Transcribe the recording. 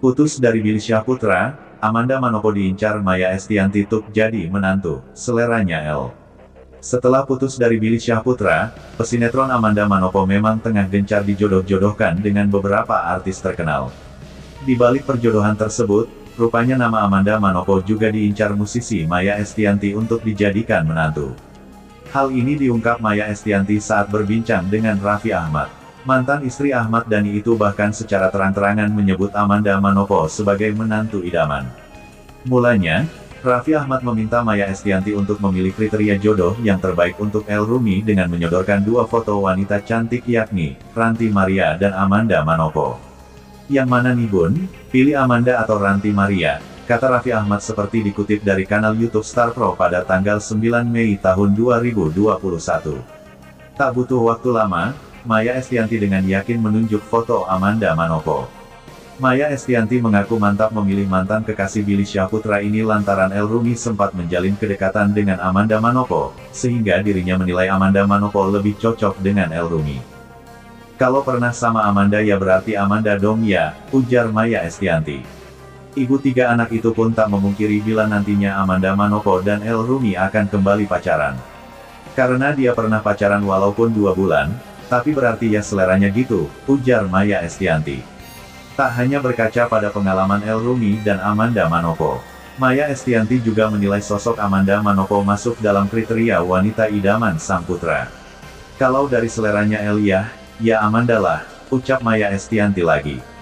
Putus dari Billy Syahputra, Amanda Manopo diincar Maia Estianty tuk jadi menantu, seleranya El. Setelah putus dari Billy Syahputra, pesinetron Amanda Manopo memang tengah gencar dijodoh-jodohkan dengan beberapa artis terkenal. Di balik perjodohan tersebut, rupanya nama Amanda Manopo juga diincar musisi Maia Estianty untuk dijadikan menantu. Hal ini diungkap Maia Estianty saat berbincang dengan Raffi Ahmad. Mantan istri Ahmad Dhani itu bahkan secara terang-terangan menyebut Amanda Manopo sebagai menantu idaman. Mulanya, Raffi Ahmad meminta Maia Estianty untuk memilih kriteria jodoh yang terbaik untuk El Rumi dengan menyodorkan dua foto wanita cantik yakni Ranti Maria dan Amanda Manopo. Yang mana nih bun, pilih Amanda atau Ranti Maria, kata Raffi Ahmad seperti dikutip dari kanal YouTube Star Pro pada tanggal 9 Mei tahun 2021. Tak butuh waktu lama, Maia Estianty dengan yakin menunjuk foto Amanda Manopo. Maia Estianty mengaku mantap memilih mantan kekasih Billy Syahputra ini lantaran El Rumi sempat menjalin kedekatan dengan Amanda Manopo, sehingga dirinya menilai Amanda Manopo lebih cocok dengan El Rumi. Kalau pernah sama Amanda ya berarti Amanda dong ya, ujar Maia Estianty. Ibu tiga anak itu pun tak memungkiri bila nantinya Amanda Manopo dan El Rumi akan kembali pacaran. Karena dia pernah pacaran walaupun 2 bulan, tapi berarti ya seleranya gitu, ujar Maia Estianty. Tak hanya berkaca pada pengalaman El Rumi dan Amanda Manopo, Maia Estianty juga menilai sosok Amanda Manopo masuk dalam kriteria wanita idaman sang putra. Kalau dari seleranya Elia, ya Amanda lah, ucap Maia Estianty lagi.